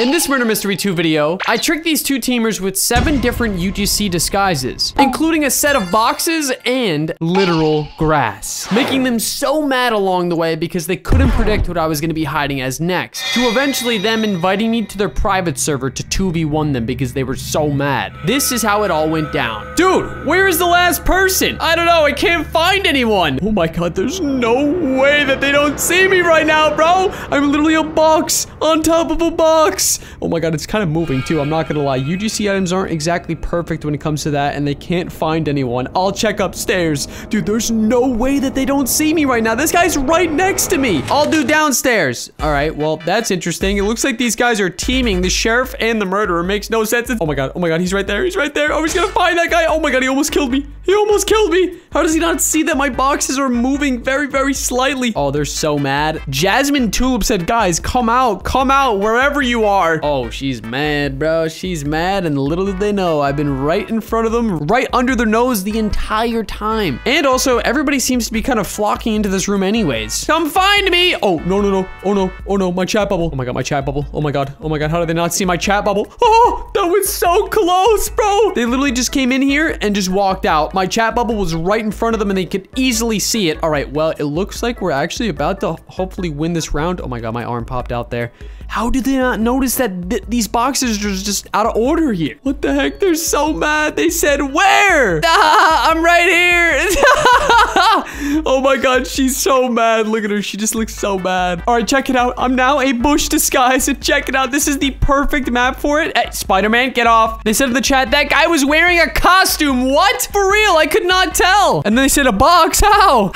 In this Murder Mystery 2 video, I tricked these two teamers with 7 different UGC disguises, including a set of boxes and literal grass, making them so mad along the way because they couldn't predict what I was going to be hiding as next, to eventually them inviting me to their private server to 2v1 them because they were so mad. This is how it all went down. Dude, where is the last person? I don't know, I can't find anyone. Oh my god, there's no way that they don't see me right now, bro. I'm literally a box on top of a box. Oh my god, it's kind of moving too, I'm not gonna lie. UGC items aren't exactly perfect when it comes to that, and they can't find anyone. I'll check upstairs. Dude, there's no way that they don't see me right now. This guy's right next to me. I'll do downstairs. All right, well, that's interesting. It looks like these guys are teaming, the sheriff and the murderer. Makes no sense. Oh my god, he's right there. He's right there. Oh, he's gonna find that guy. Oh my god, he almost killed me. He almost killed me. How does he not see that my boxes are moving very, very slightly? Oh, they're so mad. Jasmine Tulip said, guys, come out, wherever you are. Oh, she's mad, bro. She's mad, and little did they know, I've been right in front of them, right under their nose the entire time. And also, everybody seems to be kind of flocking into this room anyways. Come find me! Oh, no, no, no. Oh, no. Oh, no. My chat bubble. Oh, my God. My chat bubble. Oh, my God. Oh, my God. How did they not see my chat bubble? Oh, that was so close, bro. They literally just came in here and just walked out. My chat bubble was right in front of them, and they could easily see it. All right, well, it looks like we're actually about to hopefully win this round. Oh, my God. My arm popped out there. How did they not notice that these boxes are just out of order here? What the heck? They're so mad. They said, where? Ah, I'm right here. Oh my god, she's so mad. Look at her. She just looks so mad. All right, check it out. I'm now a bush disguise, and check it out. This is the perfect map for it. Hey, Spider-Man, get off. They said in the chat, that guy was wearing a costume. What? For real? I could not tell. And then they said a box. How?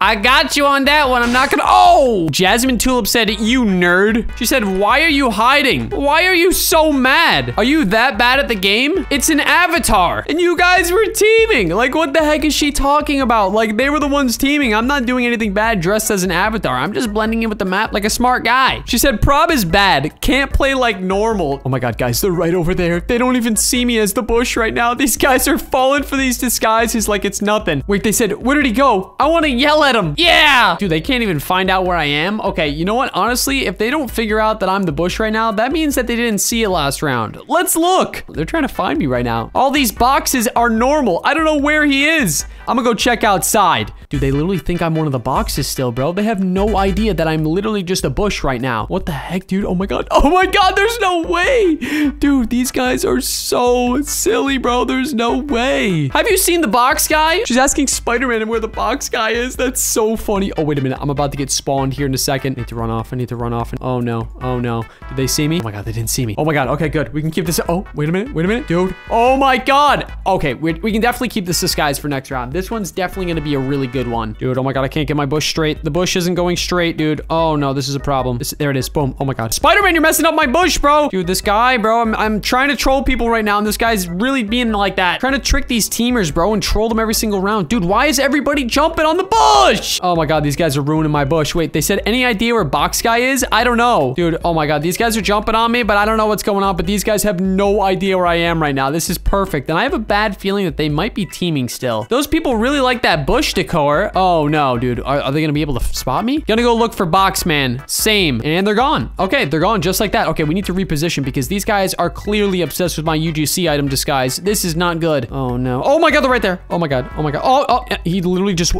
I got you on that one. I'm not gonna... Oh! Jasmine Tulip said, you nerd. She said, why are you hiding? Why are you so mad? Are you that bad at the game? It's an avatar, and you guys were teaming. Like, what the heck is she talking about? Like, they were the ones teaming. I'm not doing anything bad dressed as an avatar. I'm just blending in with the map like a smart guy. She said, prob is bad. Can't play like normal. Oh my god, guys, they're right over there. They don't even see me as the bush right now. These guys are falling for these disguises like it's nothing. Wait, they said, where did he go? I want to yell at him. Yeah! Dude, they can't even find out where I am. Okay, you know what? Honestly, if they don't figure out that I'm the bush right now, that means that they didn't see it last round. Let's look. They're trying to find me right now. All these boxes are normal. I don't know where he is. I'm gonna go check outside. Dude, they literally think I'm one of the boxes still, bro. They have no idea that I'm literally just a bush right now. What the heck, dude? Oh my god. Oh my god, there's no way. Dude, these guys are so silly, bro. There's no way. Have you seen the box guy? She's asking Spider-Man and where the box guy is. That's so funny. Oh, wait a minute. I'm about to get spawned here in a second. I need to run off. I need to run off. Oh no. Oh no. Did they see me? Oh my god, they didn't see me. Oh my god. Okay, good. We can keep this. Oh, wait a minute. Wait a minute, dude. Oh my god. Okay, we can definitely keep this disguise for next round. This one's definitely going to be a really good one. Dude, oh my god, I can't get my bush straight. The bush isn't going straight, dude. Oh no, this is a problem. There it is. Boom. Oh my god. Spider-Man, you're messing up my bush, bro. Dude, this guy, bro, I'm trying to troll people right now, and this guy's really being like that. Trying to trick these teamers, bro, and troll them every single round. Dude, why is everybody jumping on the bush? Oh my god, these guys are ruining my bush. Wait, they said any idea where box guy is? I don't know. Dude, oh my god, these guys are jumping on me, but I don't know what's going on, but these guys have no idea where I am right now. This is perfect, and I have a bad feeling that they might be teaming still. Those people really like that bush decor. Oh no, dude, are they gonna be able to spot me? Gonna go look for box man. Same, and they're gone. Okay, they're gone just like that. Okay, we need to reposition because these guys are clearly obsessed with my UGC item disguise. This is not good. Oh no. Oh my god, they're right there. Oh my god. Oh my god. Oh, he literally just...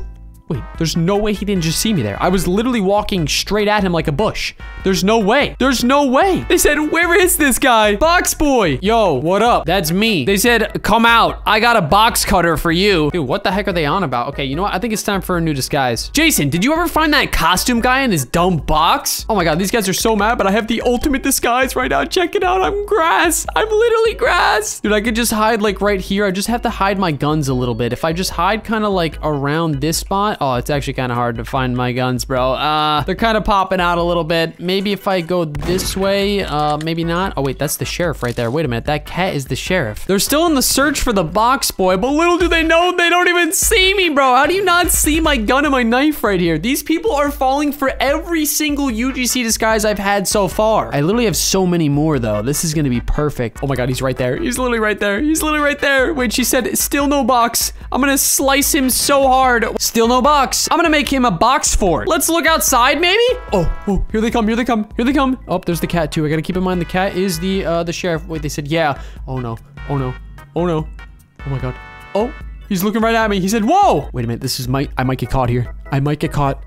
Wait, there's no way he didn't just see me there. I was literally walking straight at him like a bush. There's no way. There's no way. They said, where is this guy? Box boy. Yo, what up? That's me. They said, come out. I got a box cutter for you. Dude, what the heck are they on about? Okay, you know what? I think it's time for a new disguise. Jason, did you ever find that costume guy in his dumb box? Oh my god, these guys are so mad, but I have the ultimate disguise right now. Check it out. I'm grass. I'm literally grass. Dude, I could just hide like right here. I just have to hide my guns a little bit. If I just hide kind of like around this spot, oh, it's actually kind of hard to find my guns, bro. They're kind of popping out a little bit. Maybe if I go this way, maybe not. Oh, wait, that's the sheriff right there. Wait a minute. That cat is the sheriff. They're still in the search for the box boy, but little do they know, they don't even see me, bro. How do you not see my gun and my knife right here? These people are falling for every single UGC disguise I've had so far. I literally have so many more, though. This is going to be perfect. Oh my god, he's right there. He's literally right there. He's literally right there. Wait, she said, still no box. I'm going to slice him so hard. Still no box. $100. I'm gonna make him a box fort. Let's look outside, maybe? Oh, here they come, here they come, here they come. Oh, there's the cat too. I gotta keep in mind the cat is the sheriff. Wait, they said yeah. Oh no, oh no, oh no. Oh my god. Oh, he's looking right at me. He said, whoa. Wait a minute, this is I might get caught here. I might get caught.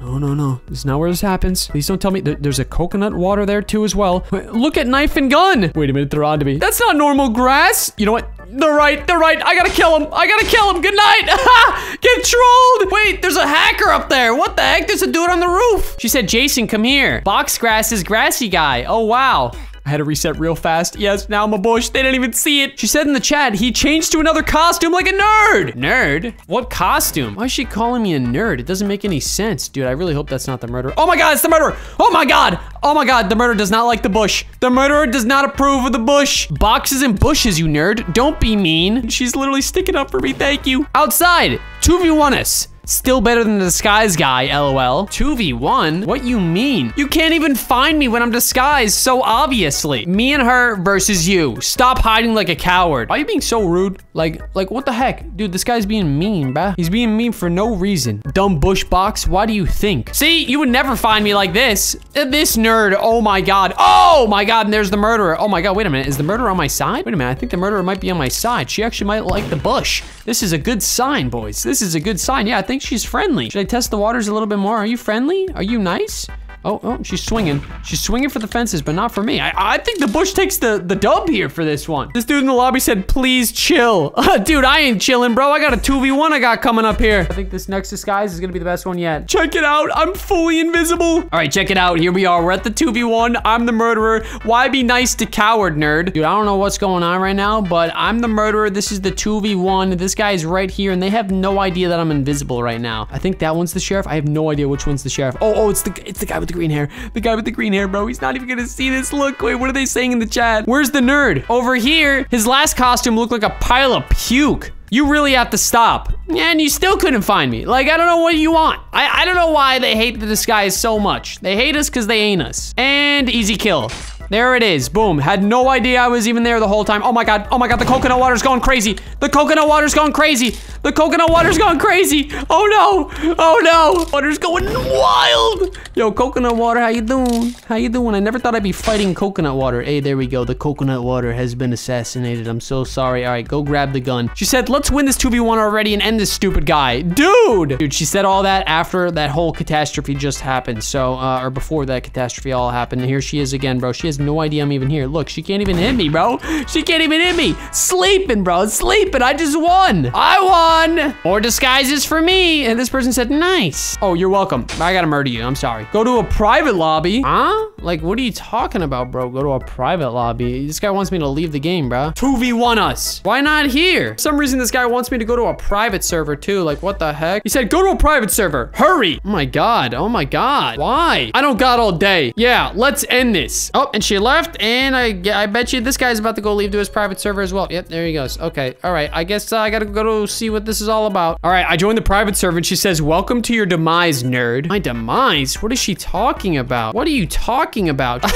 No, no, no. This is not where this happens. Please don't tell me. There's a coconut water there too as well. Wait, look at knife and gun. Wait a minute, they're on to me. That's not normal grass. You know what? They're right. They're right. I gotta kill him. I gotta kill him. Good night. Get trolled. Wait, there's a hacker up there. What the heck? There's a dude on the roof. She said, Jason, come here. Boxgrass is grassy guy. Oh, wow. I had to reset real fast. Yes, now I'm a bush. They didn't even see it. She said in the chat, he changed to another costume like a nerd. Nerd? What costume? Why is she calling me a nerd? It doesn't make any sense. Dude, I really hope that's not the murderer. Oh my god, it's the murderer. Oh my god. Oh my god, the murderer does not like the bush. The murderer does not approve of the bush. Boxes and bushes, you nerd. Don't be mean. She's literally sticking up for me. Thank you. Outside, 2v1 us. Still better than the disguise guy, LOL. 2v1? What you mean? You can't even find me when I'm disguised, so obviously. Me and her versus you. Stop hiding like a coward. Why are you being so rude? Like what the heck? Dude, this guy's being mean, bruh. He's being mean for no reason. Dumb bush box, why do you think? See, you would never find me like this. This nerd, oh my god. Oh my god, and there's the murderer. Oh my god, wait a minute. Is the murderer on my side? Wait a minute, I think the murderer might be on my side. She actually might like the bush. This is a good sign, boys. This is a good sign. Yeah, I think she's friendly. Should I test the waters a little bit more? Are you friendly? Are you nice? Oh, she's swinging. She's swinging for the fences, but not for me. I think the bush takes the dub here for this one. This dude in the lobby said, please chill. Dude, I ain't chilling, bro. I got a 2v1 I got coming up here. I think this next disguise is gonna be the best one yet. Check it out. I'm fully invisible. All right, check it out. Here we are. We're at the 2v1. I'm the murderer. Why be nice to coward, nerd? Dude, I don't know what's going on right now, but I'm the murderer. This is the 2v1. This guy's right here, and they have no idea that I'm invisible right now. I think that one's the sheriff. I have no idea which one's the sheriff. Oh, it's the guy with the green hair. The guy with the green hair, bro. He's not even gonna see this. Look, wait, what are they saying in the chat? Where's the nerd? Over here, his last costume looked like a pile of puke. You really have to stop. And you still couldn't find me. Like, I don't know what you want. I don't know why they hate the disguise so much. They hate us because they ain't us. And easy kill. There it is. Boom. Had no idea I was even there the whole time. Oh my god. Oh my god. The coconut water's going crazy. The coconut water's going crazy. The coconut water's going crazy. Oh no. Oh no. Water's going wild. Yo, coconut water, how you doing? How you doing? I never thought I'd be fighting coconut water. Hey, there we go. The coconut water has been assassinated. I'm so sorry. All right, go grab the gun. She said, let's win this 2v1 already and end this stupid guy. Dude. Dude, she said all that after that whole catastrophe just happened. So, or before that catastrophe all happened. And here she is again, bro. She has no idea I'm even here. Look, she can't even hit me, bro. She can't even hit me. Sleeping, bro. Sleeping. I just won. I won. More disguises for me. And this person said, nice. Oh, you're welcome. I gotta murder you. I'm sorry. Go to a private lobby. Huh? Like, what are you talking about, bro? Go to a private lobby. This guy wants me to leave the game, bro. 2v1 us. Why not here? For some reason, this guy wants me to go to a private server too. Like, what the heck? He said, go to a private server. Hurry. Oh my god. Oh my god. Why? I don't got all day. Yeah, let's end this. Oh, and she left, and I bet you this guy's about to go leave to his private server as well. Yep, there he goes. Okay, all right. I guess I gotta go to see what this is all about. All right, I joined the private server, and she says, welcome to your demise, nerd. My demise? What is she talking about? What are you talking about?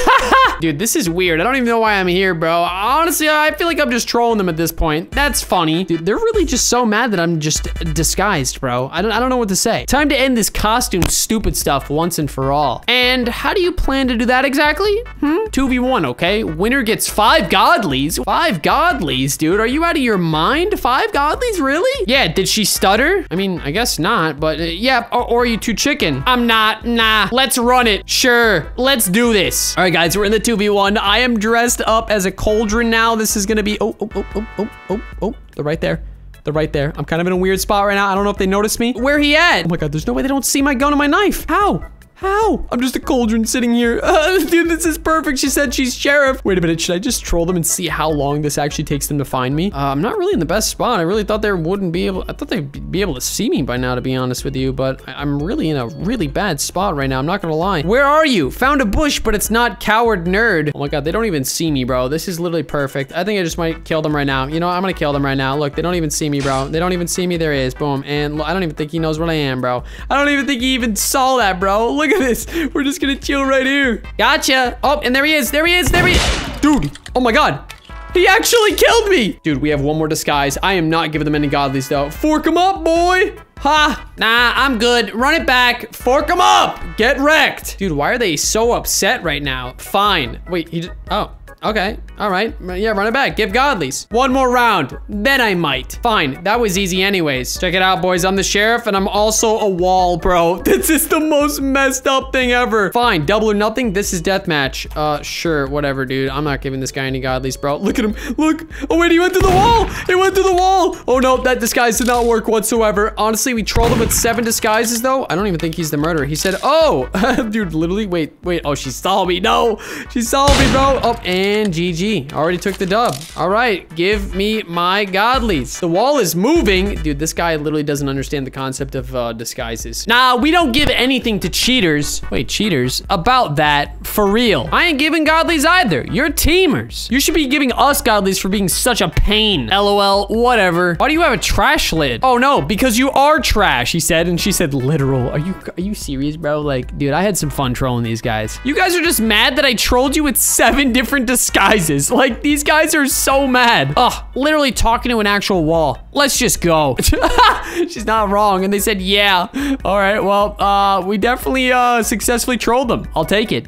Dude, this is weird. I don't even know why I'm here, bro. Honestly, I feel like I'm just trolling them at this point. That's funny. Dude, they're really just so mad that I'm just disguised, bro. I don't know what to say. Time to end this costume stupid stuff once and for all. And how do you plan to do that exactly? 2v1, okay? Winner gets 5 godlies. 5 godlies, dude. Are you out of your mind? 5 godlies, really? Yeah, did she stutter? I mean, I guess not, but yeah. Or are you too chicken? I'm not, nah. Let's run it. Sure, let's do this. All right, guys, we're in the 2v1. I am dressed up as a cauldron now. This is gonna be, oh. They're right there. They're right there. I'm kind of in a weird spot right now. I don't know if they noticed me. Where he at? Oh my God, there's no way they don't see my gun and my knife. How? How? I'm just a cauldron sitting here. Dude, this is perfect. She said she's sheriff. Wait a minute. Should I just troll them and see how long this actually takes them to find me? I'm not really in the best spot. I really thought they wouldn't be able... I thought they'd be able to see me by now, to be honest with you, but I'm really in a really bad spot right now. I'm not gonna lie. Where are you? Found a bush, but it's not coward nerd. Oh my God, they don't even see me, bro. This is literally perfect. I think I just might kill them right now. You know, I'm gonna kill them right now. Look, they don't even see me, bro. They don't even see me. There he is. Boom. And I don't even think he knows what I am, bro. I don't even think he even saw that, bro. Look at this. We're just gonna chill right here. Gotcha. Oh, and there he is. There he is. There he is. Dude. Oh my God. He actually killed me. Dude, we have one more disguise. I am not giving them any godlies, though. Fork him up, boy. Ha. Nah, I'm good. Run it back. Fork him up. Get wrecked. Dude, why are they so upset right now? Fine. Wait, he just... Oh. Okay, all right. Yeah, run it back. Give godlies. One more round. Then I might. Fine, that was easy anyways. Check it out, boys. I'm the sheriff, and I'm also a wall, bro. This is the most messed up thing ever. Fine, double or nothing. This is deathmatch. Sure, whatever, dude. I'm not giving this guy any godlies, bro. Look at him. Look. Oh, wait, he went through the wall. He went through the wall. Oh, no, that disguise did not work whatsoever. Honestly, we trolled him with 7 disguises, though. I don't even think he's the murderer. He said, oh, dude, literally, wait. Oh, she saw me. No, she saw me, bro. Oh, and GG. Already took the dub. All right, give me my godlies. The wall is moving. Dude, this guy literally doesn't understand the concept of disguises. Nah, we don't give anything to cheaters. Wait, cheaters? About that, for real. I ain't giving godlies either. You're teamers. You should be giving us godlies for being such a pain. LOL, whatever. Why do you have a trash lid? Oh no, because you are trash, he said, and she said literal. Are you serious, bro? Like, dude, I had some fun trolling these guys. You guys are just mad that I trolled you with 7 different disguises. Like, these guys are so mad. Oh, literally talking to an actual wall. Let's just go. She's not wrong. And they said, yeah. All right, well, we definitely successfully trolled them. I'll take it.